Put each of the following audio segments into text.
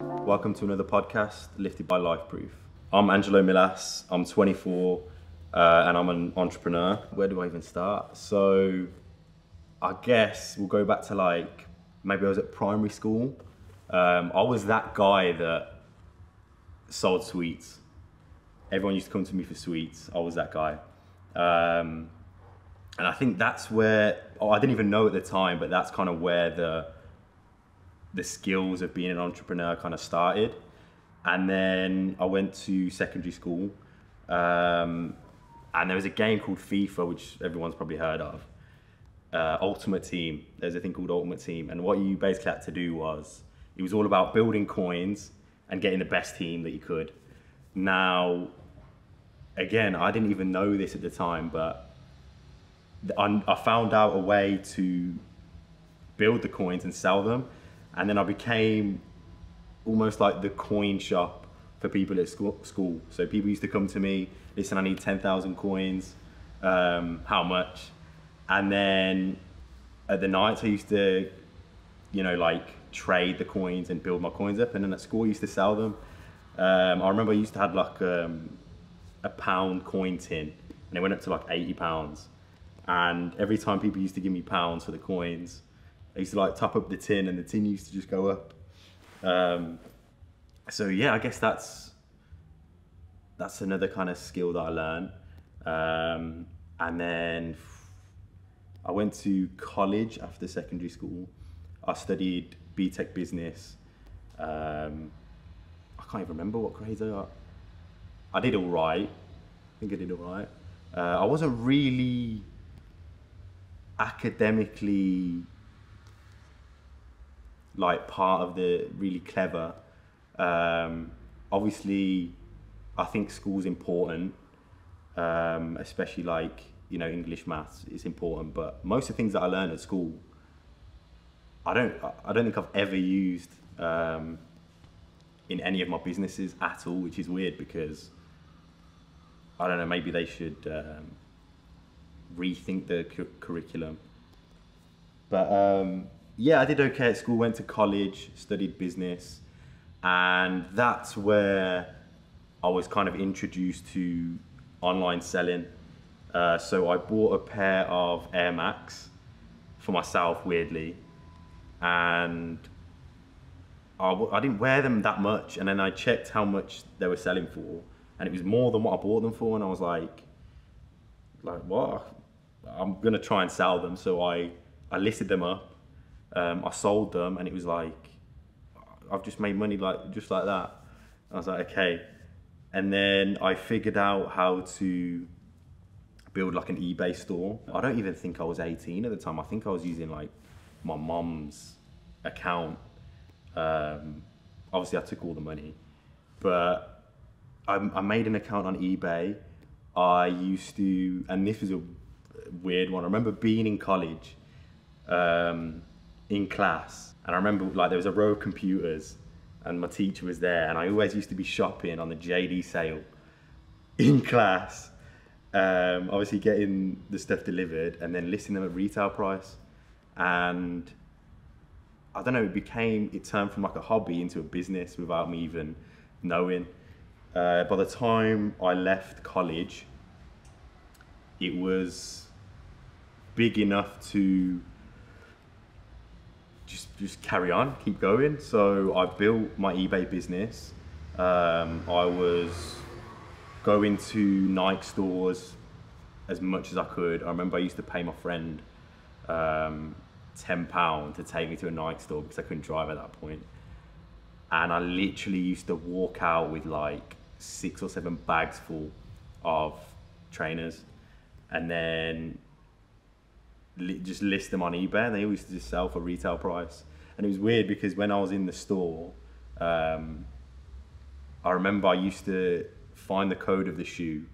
Welcome to another podcast, Lifted by Lyfeproof. I'm Angelo Millas, I'm 24 and I'm an entrepreneur. Where do I even start? So I guess we'll go back to like, maybe I was at primary school. I was that guy that sold sweets. Everyone used to come to me for sweets. I was that guy. And I think that's where, I didn't even know at the time, but that's kind of where the skills of being an entrepreneur kind of started. And then I went to secondary school and there was a game called FIFA, which everyone's probably heard of. Ultimate Team, there's a thing called Ultimate Team. And what you basically had to do was, it was all about building coins and getting the best team that you could. Now, again, I didn't even know this at the time, but I found out a way to build the coins and sell them. And then I became almost like the coin shop for people at school. So people used to come to me, listen, I need 10,000 coins, how much? And then at the night I used to, you know, like trade the coins and build my coins up. And then at school I used to sell them. I remember I used to have like a £1 coin tin and it went up to like £80. And every time people used to give me pounds for the coins, I used to like top up the tin and the tin used to just go up. So yeah, I guess that's another kind of skill that I learned. And then I went to college after secondary school. I studied BTEC business. I can't even remember what grades I got. I did all right. I think I did all right. I wasn't really academically like part of the really clever. Obviously, I think school's important, especially like, you know, English, maths is important, but most of the things that I learned at school, I don't think I've ever used in any of my businesses at all, which is weird because, I don't know, maybe they should rethink the curriculum. But yeah, I did okay at school, went to college, studied business, and that's where I was kind of introduced to online selling. So I bought a pair of Air Max for myself, weirdly, and I didn't wear them that much, and then I checked how much they were selling for, and it was more than what I bought them for, and I was like what? I'm gonna try and sell them. So I listed them up. I sold them and it was like, I've just made money just like that. I was like, okay. And then I figured out how to build like an eBay store. I don't even think I was 18 at the time. I think I was using like my mom's account. Obviously I took all the money, but I made an account on eBay. I used to, and this was a weird one. I remember being in college, in class, and I remember like there was a row of computers and my teacher was there, and I always used to be shopping on the JD sale in class, obviously getting the stuff delivered and then listing them at retail price. And I don't know, it turned from like a hobby into a business without me even knowing. By the time I left college, it was big enough to just carry on, keep going. So I built my eBay business. I was going to Nike stores as much as I could. I remember I used to pay my friend £10 to take me to a Nike store because I couldn't drive at that point. And I literally used to walk out with like 6 or 7 bags full of trainers and then just list them on eBay, and they always just sell for retail price. And it was weird because when I was in the store, I remember I used to find the code of the shoe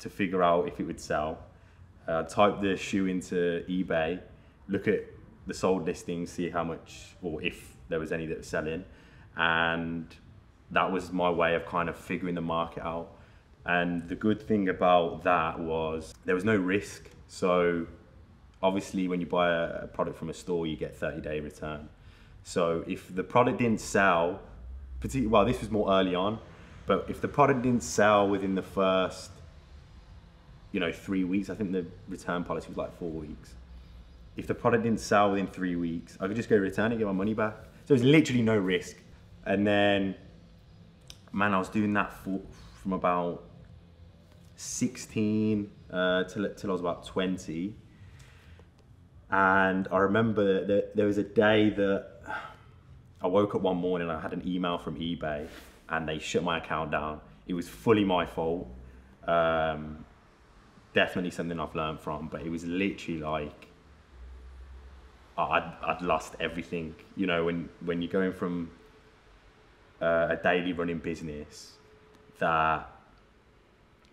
to figure out if it would sell. Type the shoe into eBay, look at the sold listings, see how much or if there was any that was selling, and that was my way of kind of figuring the market out. And the good thing about that was there was no risk. So obviously when you buy a product from a store, you get 30-day return. So if the product didn't sell, particularly, well, this was more early on, but if the product didn't sell within the first, 3 weeks, I think the return policy was like 4 weeks. If the product didn't sell within 3 weeks, I could just go return it, get my money back. So it was literally no risk. And then, man, I was doing that from about 16 till I was about 20. And I remember that there was a day that I woke up one morning, I had an email from eBay and they shut my account down. It was fully my fault. Definitely something I've learned from, but it was literally like, I'd lost everything. You know, when you're going from a daily running business that,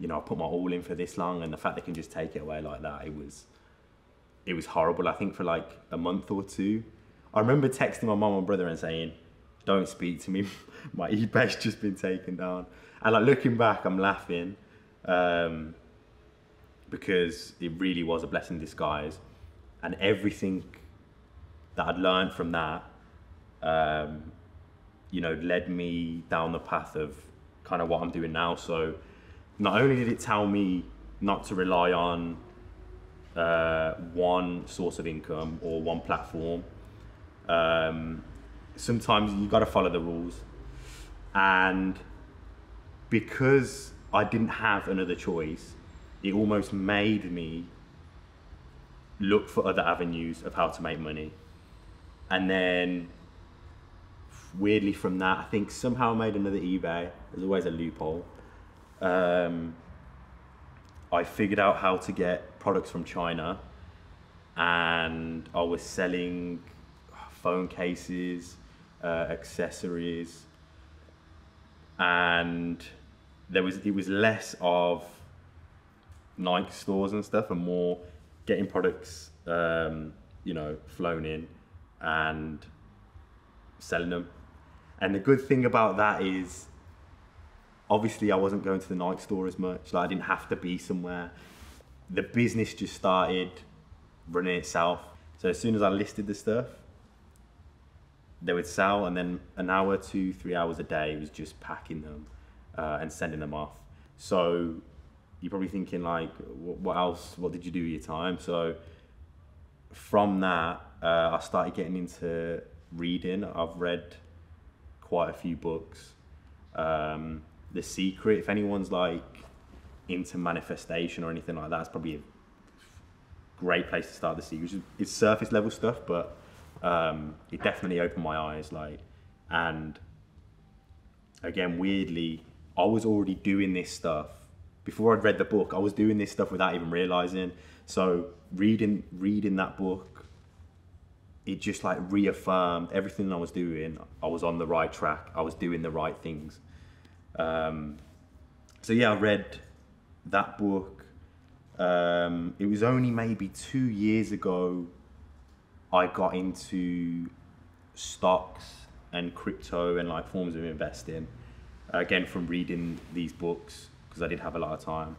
I put my all in for this long, and the fact they can just take it away like that, it was horrible. I think for like a month or two, I remember texting my mum and brother and saying, don't speak to me, my eBay's just been taken down. And like looking back, I'm laughing because it really was a blessing in disguise. And everything that I'd learned from that, led me down the path of kind of what I'm doing now. So not only did it tell me not to rely on one source of income or one platform, sometimes you got to follow the rules. And because I didn't have another choice, it almost made me look for other avenues of how to make money. And then weirdly from that, I think somehow I made another eBay. There's always a loophole. I figured out how to get products from China, and I was selling phone cases, accessories, and it was less of Nike stores and stuff and more getting products, flown in and selling them. And the good thing about that is, obviously I wasn't going to the Nike store as much. Like I didn't have to be somewhere. The business just started running itself. So as soon as I listed the stuff, they would sell, and then an hour, 2-3 hours a day was just packing them and sending them off. So you're probably thinking like, what else? What did you do with your time? So from that, I started getting into reading. I've read quite a few books. The Secret, if anyone's like into manifestation or anything like that, it's probably a great place to start. The Secret, it's surface level stuff, but it definitely opened my eyes. Like, and again, weirdly, I was already doing this stuff. Before I'd read the book, I was doing this stuff without even realizing. So reading that book, it just like reaffirmed everything I was doing. I was on the right track. I was doing the right things. So yeah, I read that book. It was only maybe 2 years ago I got into stocks and crypto and like forms of investing. Again, from reading these books. I did have a lot of time.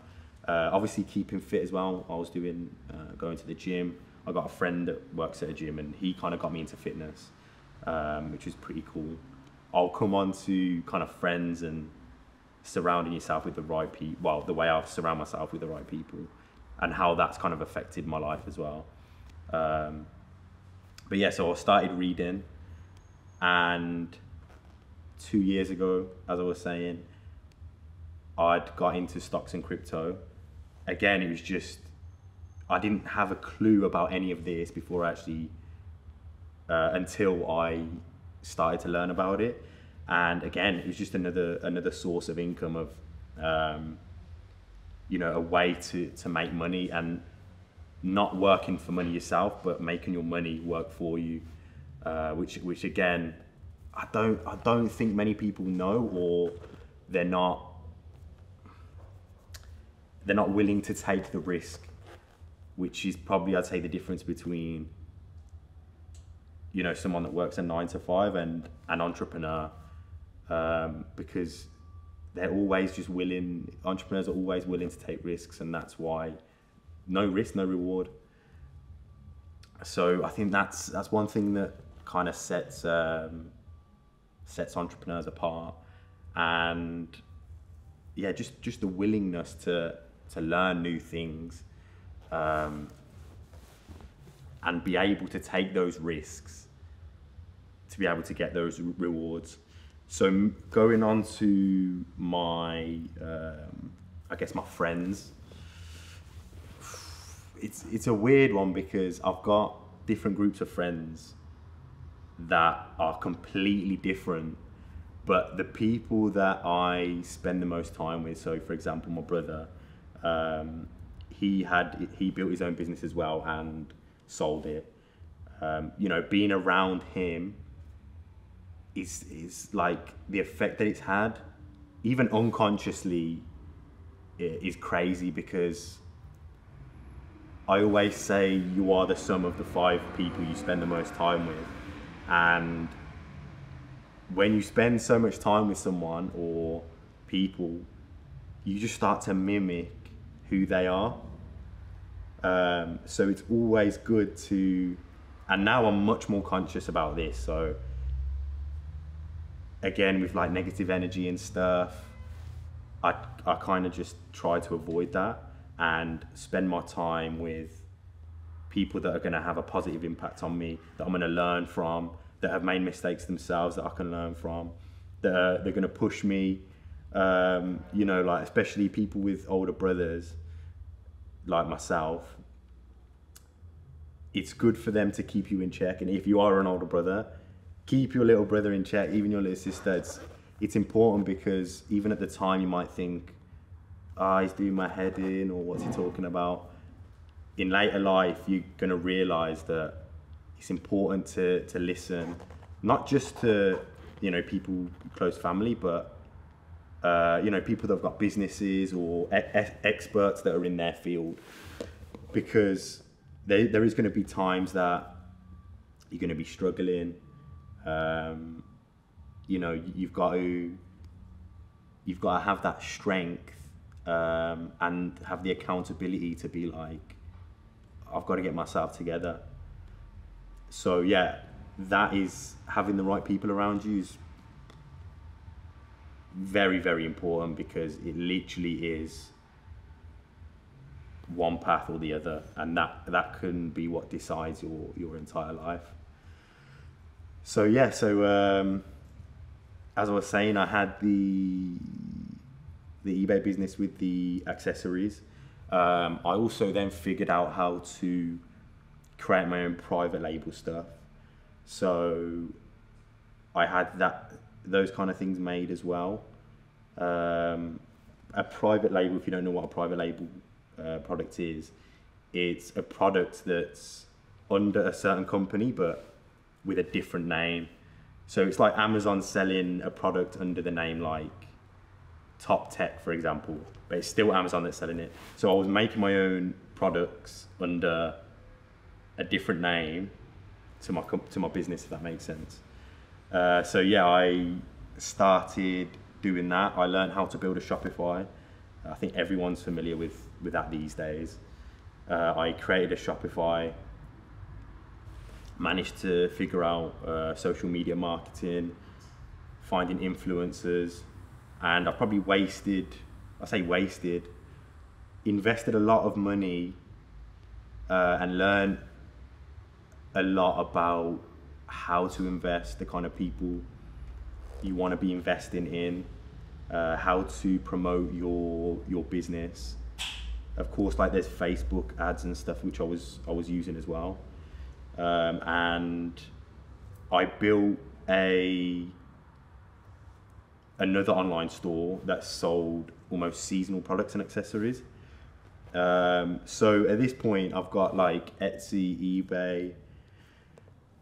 Obviously keeping fit as well. I was doing, going to the gym. I got a friend that works at a gym and he kind of got me into fitness, which was pretty cool. I'll come on to kind of friends and surrounding yourself with the right people, well, the way I surround myself with the right people and how that's kind of affected my life as well. But yeah, so I started reading, and 2 years ago, as I was saying, I'd got into stocks and crypto. Again, it was just, I didn't have a clue about any of this before actually, until I started to learn about it. And again, it was just another source of income of, a way to make money and not working for money yourself, but making your money work for you, which again, I don't think many people know, or they're not willing to take the risk, which is probably, I'd say, the difference between, someone that works a 9-to-5 and an entrepreneur, because entrepreneurs are always willing to take risks, and that's why no risk, no reward. So I think that's one thing that kind of sets entrepreneurs apart, and yeah, just the willingness to learn new things, and be able to take those risks to be able to get those rewards. So going on to my, I guess my friends, it's a weird one because I've got different groups of friends that are completely different, but the people that I spend the most time with, so for example, my brother, he built his own business as well and sold it. You know, being around him is like the effect that it's had, even unconsciously, is crazy, because I always say you are the sum of the 5 people you spend the most time with. And when you spend so much time with someone or people, you just start to mimic who they are. So it's always good to, and now I'm much more conscious about this. So again, with like negative energy and stuff, I kind of just try to avoid that and spend my time with people that are going to have a positive impact on me, that I'm going to learn from, that have made mistakes themselves that I can learn from, that they're going to push me. You know, like especially people with older brothers like myself, it's good for them to keep you in check. And if you are an older brother, keep your little brother in check, even your little sister. It's important, because even at the time you might think, oh, he's doing my head in, or what's he talking about? In later life, you're going to realize that it's important to listen, not just to, you know, people, close family, but, you know, people that have got businesses or experts that are in their field, because there is going to be times that you're going to be struggling. You know, you've got to have that strength, and have the accountability to be like, I've got to get myself together. So yeah, that is, having the right people around you is very, very important, because it literally is one path or the other, and that can be what decides your entire life. So yeah, so as I was saying, I had the eBay business with the accessories. I also then figured out how to create my own private label stuff. So I had those kind of things made as well. A private label, if you don't know what a private label product is, it's a product that's under a certain company but with a different name. So it's like Amazon selling a product under the name like Top Tech, for example, but it's still Amazon that's selling it. So I was making my own products under a different name to my business, if that makes sense. So yeah, I started doing that. I learned how to build a Shopify. I think everyone's familiar with that these days. I created a Shopify, managed to figure out social media marketing, finding influencers, and I probably invested a lot of money and learned a lot about how to invest, the kind of people you want to be investing in, how to promote your business. Of course, like there's Facebook ads and stuff, which I was using as well. And I built another online store that sold almost seasonal products and accessories. So at this point, I've got like Etsy, eBay,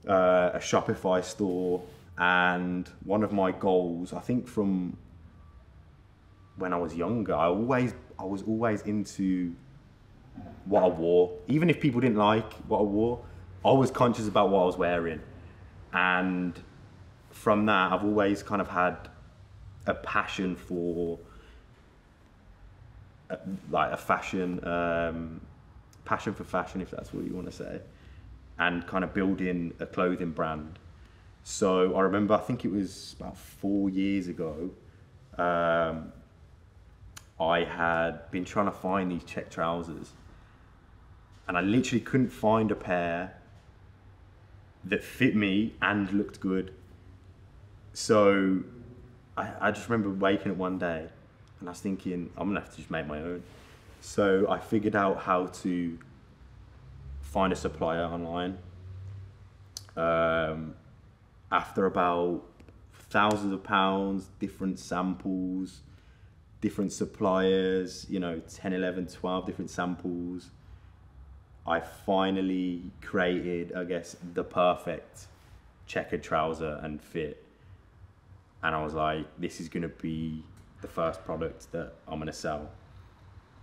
a Shopify store, and one of my goals, I think from when I was younger, I was always into what I wore. Even if people didn't like what I wore, I was conscious about what I was wearing. And from that, I've always kind of had a passion for like a fashion, passion for fashion, if that's what you want to say, and kind of building a clothing brand. So I remember, I think it was about 4 years ago, I had been trying to find these check trousers, and I literally couldn't find a pair that fit me and looked good. So I just remember waking up one day and I was thinking, I'm gonna have to just make my own. So I figured out how to find a supplier online. After about thousands of pounds, different samples, different suppliers, you know, 10, 11, 12 different samples, I finally created, I guess, the perfect checkered trouser and fit. And I was like, this is gonna be the first product that I'm gonna sell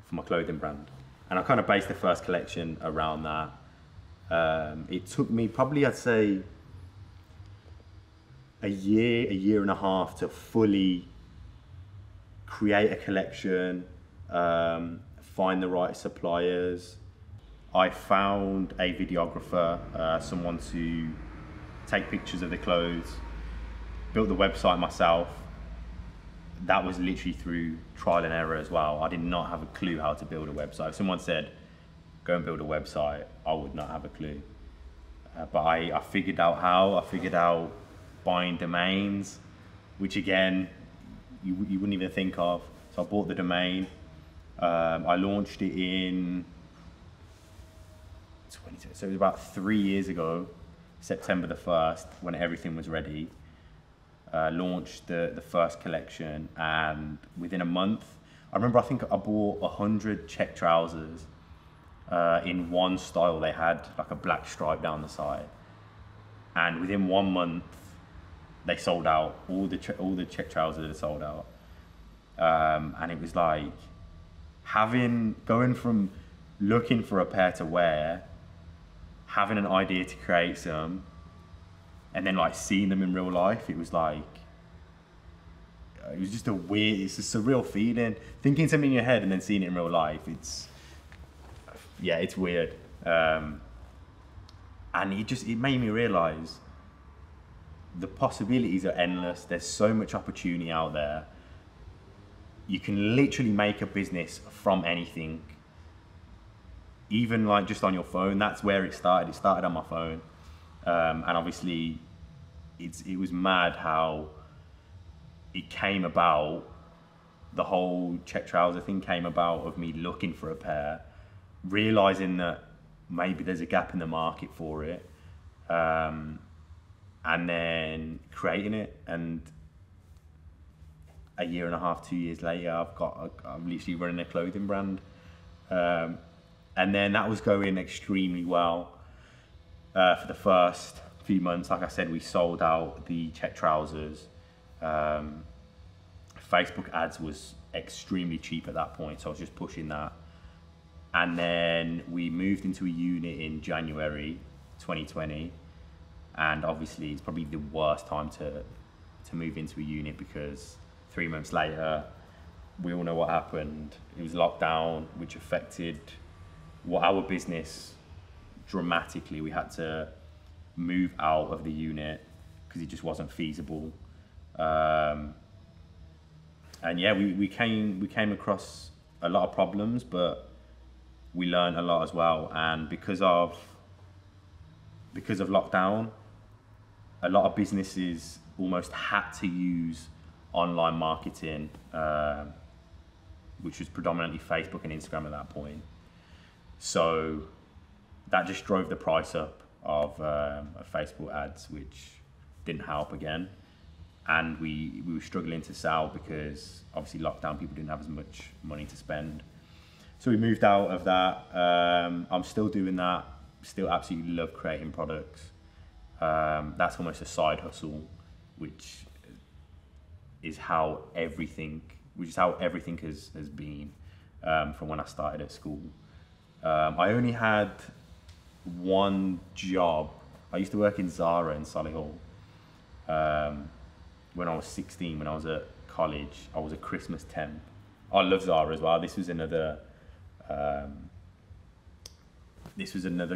for my clothing brand. And I kind of based the first collection around that. It took me probably, I'd say, a year and a half to fully create a collection, find the right suppliers. I found a videographer, someone to take pictures of the clothes, built the website myself. That was literally through trial and error as well. I did not have a clue how to build a website. If someone said, go and build a website, I would not have a clue. But I figured out how. I figured out buying domains, which again, you wouldn't even think of. So I bought the domain. I launched it in 2020, so it was about 3 years ago, September the 1st, when everything was ready. Launched the first collection, and within a month, I remember, I think I bought 100 check trousers in one style they had, like a black stripe down the side. And within 1 month, they sold out. All the check trousers had sold out. And it was like going from looking for a pair to wear, having an idea to create some, and then like seeing them in real life. It was like, it was just a weird, it's a surreal feeling. Thinking something in your head and then seeing it in real life, it's, yeah, it's weird. And it made me realize the possibilities are endless. There's so much opportunity out there. You can literally make a business from anything. Even like just on your phone, that's where it started. It started on my phone. And obviously, it was mad how it came about. The whole check trouser thing came about of me looking for a pair, realizing that maybe there's a gap in the market for it, and then creating it. And a year and a half, 2 years later, I'm literally running a clothing brand. And then that was going extremely well. For the first few months, like I said, we sold out the check trousers. Facebook ads was extremely cheap at that point, so I was just pushing that. And then we moved into a unit in January 2020, and obviously it's probably the worst time to move into a unit, because 3 months later, we all know what happened. It was lockdown, which affected our business dramatically. We had to move out of the unit because it just wasn't feasible. And yeah, we came across a lot of problems, but we learned a lot as well. And because of lockdown, a lot of businesses almost had to use online marketing, which was predominantly Facebook and Instagram at that point. So that just drove the price up of Facebook ads, which didn't help again. And we were struggling to sell because obviously lockdown, people didn't have as much money to spend. So we moved out of that. I'm still doing that. Still absolutely love creating products. That's almost a side hustle, which is how everything, has been from when I started at school. I only had one job. I used to work in Zara in Solihull. When I was 16, when I was at college, I was a Christmas temp. I love Zara as well. This was another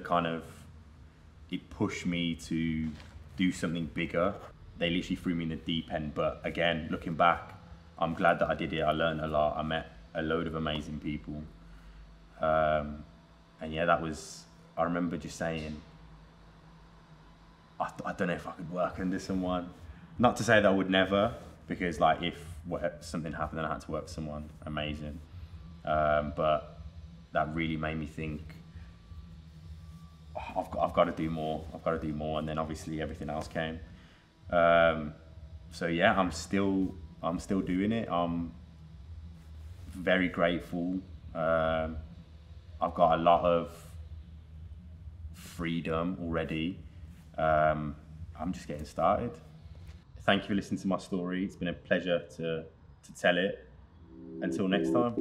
kind of, it pushed me to do something bigger. They literally threw me in the deep end. But again, looking back, I'm glad that I did it. I learned a lot. I met a load of amazing people. And yeah, that was, I remember just saying, I don't know if I could work under someone. Not to say that I would never, because like if something happened and I had to work with someone, amazing. But that really made me think, oh, I've got to do more. I've got to do more. And then obviously everything else came. So yeah, I'm still doing it. I'm very grateful. I've got a lot of freedom already. I'm just getting started. Thank you for listening to my story. It's been a pleasure to tell it. Until next time.